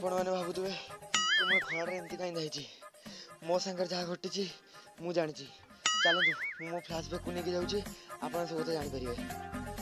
आपण मैंने भावुवे तुम खड़े एमती कहीं जाइए मो सागर जहाँ घटी मुझे चलतु मो फ्लैशबैक को लेकिन जाऊँगी आप सब कथा जापर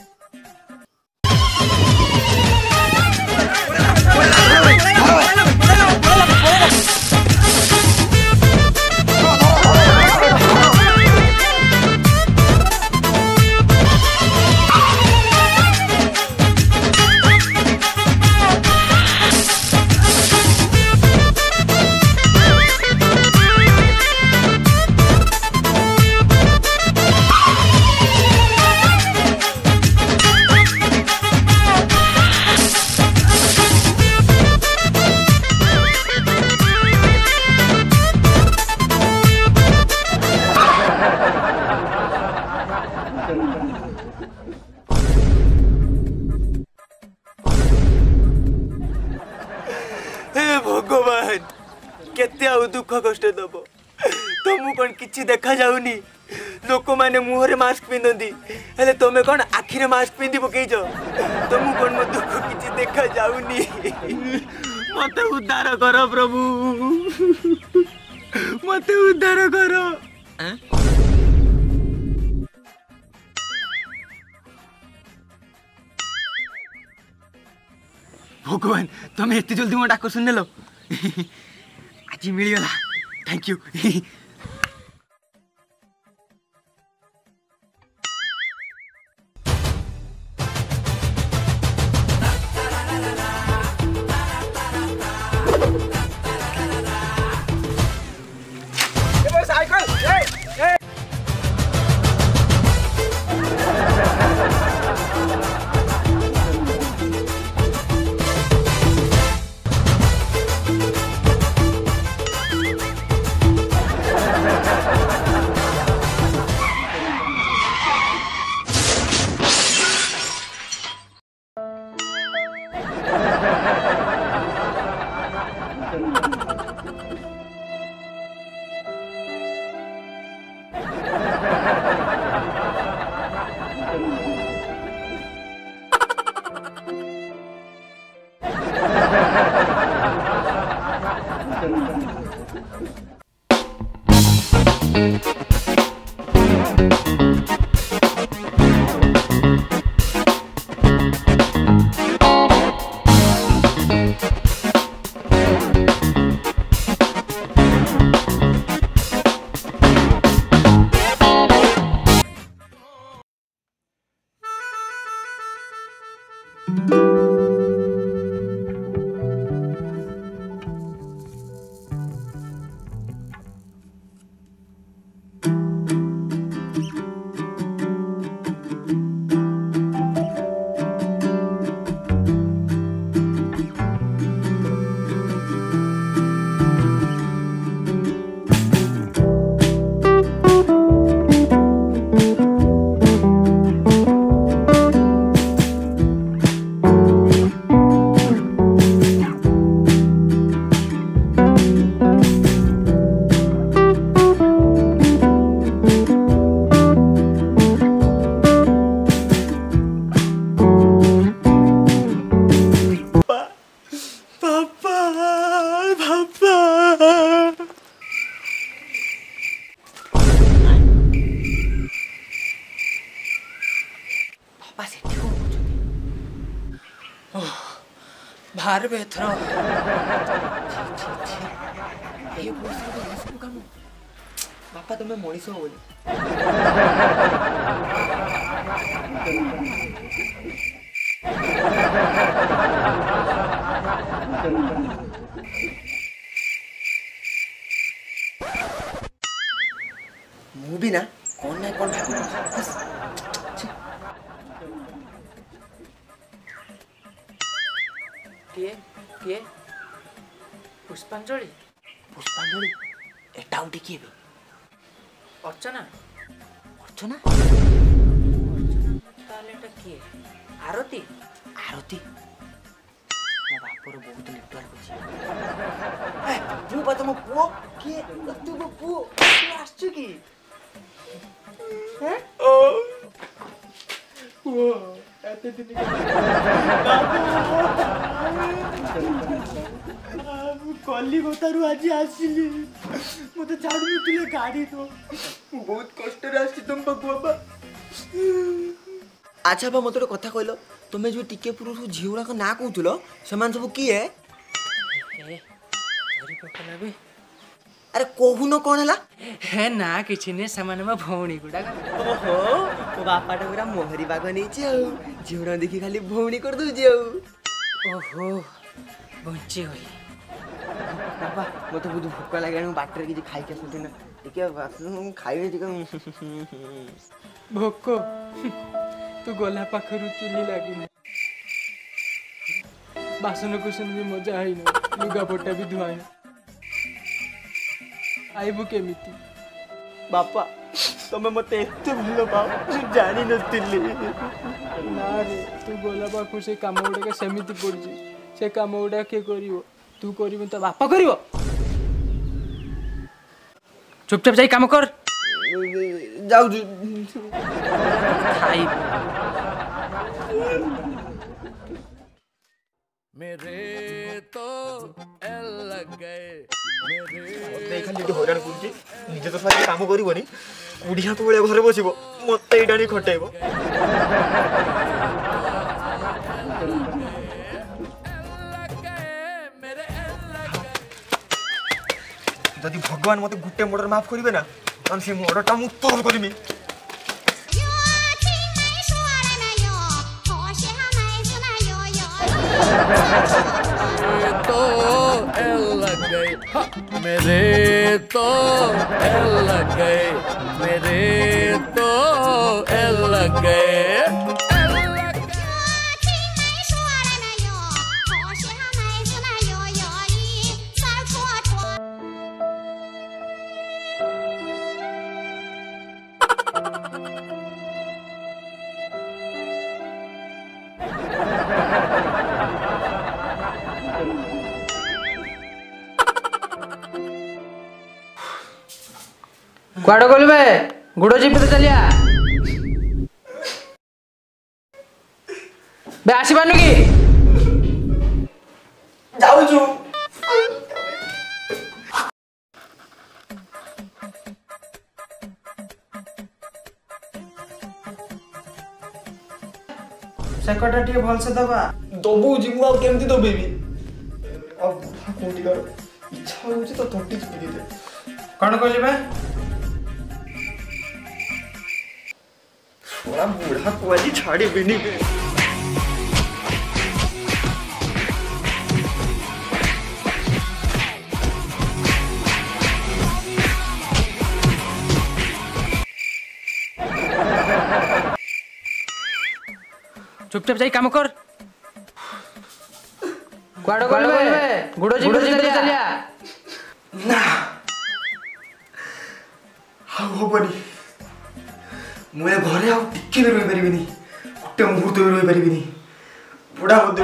भगवान केते दुख कष्ट दब तुम कौन कि देखा जाऊनी लोक मैंने मुहर मास्क पिंधती हेल्ले तुम्हें कौन आखिरे मास्क पिंधि पकईच तुम कौन मो दुख कि देखा जाऊनी मत उद्धार कर प्रभु मत उद्धार कर भगवान तुम एत जल्दी मो डाक सुन लो आज मिलगला थैंक यू बाहर बेथरो ये बोल काम बापा तुम्हें मनीष हो मुझे ना कौन ना कौन किए किए पुष्पांजलि पुष्पांजलि एटा उठी किए अर्चना अर्चना अर्चना किए आरती आरती मो बापर बहुत नेटवर्क अच्छे मो बात मो पु किए तू मो पु आसछु की हैं ओ कलिकतारू आज आसिली मत छाड़े गाड़ी तो बहुत कष्ट तुम बाबा। अच्छा बा मत गोटे कथा कहल तुम्हें जो टिके पूर्व झीगुड़ाक ना कहूल से सब किए अरे कहून कौन है हे ना कि भौणी गुड़ा ओहो तो बापा टा पूरा मोहरी बाग नहीं झीगुड़ा देखी खाली भौणी कर दूची ओहो बंची गई बाबा मत बहुत भोक लगे बाटर कि खाई ना देखिए खाई भोक तू गला पाखर चुनी लगे बासन कुसन भी मजा है लुगा पटा भी धुआई आईबू केमी बापा तुम्हें मत भल पा जानी नी ना रे तू गला पाखु से कम गुड़ाक सेमती पड़ी से कम गुड़ा किए कर तू कर तो बापा कर चुपचाप जाई काम कर जाऊ मेरे तो लग गए मेरे खाली हरान करती निजे तो सारे काम करनी बुढ़िया तो भाई घर बस मत ये खटेब जदि भगवान मत गोटे मर्डर माफ करेंगे ना तो से मर्डर टा मुझे तोर करमी तो लग गए मेरे तो लग गए मेरे तो लग गए गुड़ पे चलिया बे आशीर्वाद की जाऊँ सेकटा टे भल से दबा दबू जीव आ केमती दबेबी अब कोटी कर इच्छा हो जे तो टोटी चुपी दे कण कहली बे थोड़ा बूढ़ा कोली छाड़ी बिनी बे चुपचाप जाई काम कर गुड़ गुड़ चलिया ना हबनी मुझे घरे आके भी रही पारि गोटे मुहूर्त भी रही पारि बुढ़ा मत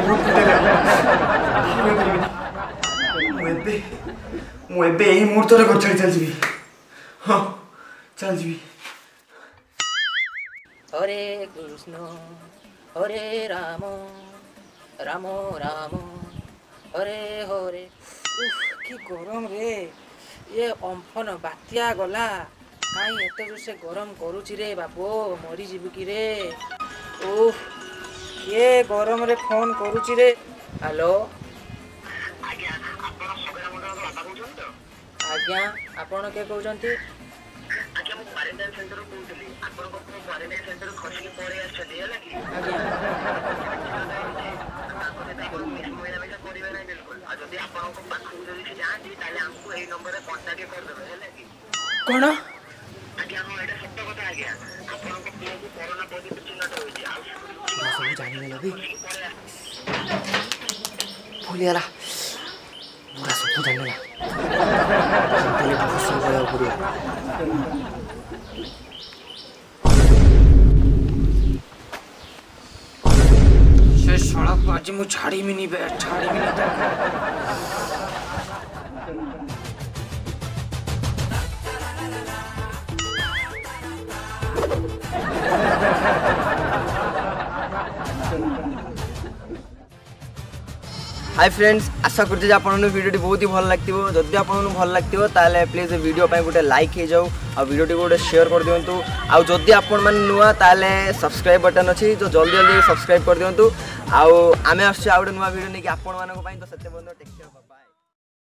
मुझे यही मुहूर्त घर छाड़ी चलि हाँ चलि हरे कृष्ण हरे राम राम राम हरे हरे कि गरम रे ये अम्फन बात्या गला कहीं एत जो से गरम करुची रे बाबू मरी जीव कि रे ओह ये गरम रे फोन करुची रे हेलो आज्ञा आपण के कहते भूलियाला पूरा सब जान आज मुझे छाड़ी में नहीं बैठ छाड़ी में नहीं हाय फ्रेंड्स, आशा करते आपनों वीडियो बहुत ही भल लगे। जदि आपन भल लगे ताले प्लीज वीडियो गोटे लाइक हो जाओ, आ वीडियो गोटे शेयर कर दिंतु। आउ जदि आपन माने नुआ ताले सब्सक्राइब बटन अच्छी तो जल्दी जल्दी सब्सक्राइब कर दिंतु। आउ आमे आसे आ गोटे नुआ वीडियो नहीं कि आपन मानको पाई। तो सत्य बंधु टेक केयर।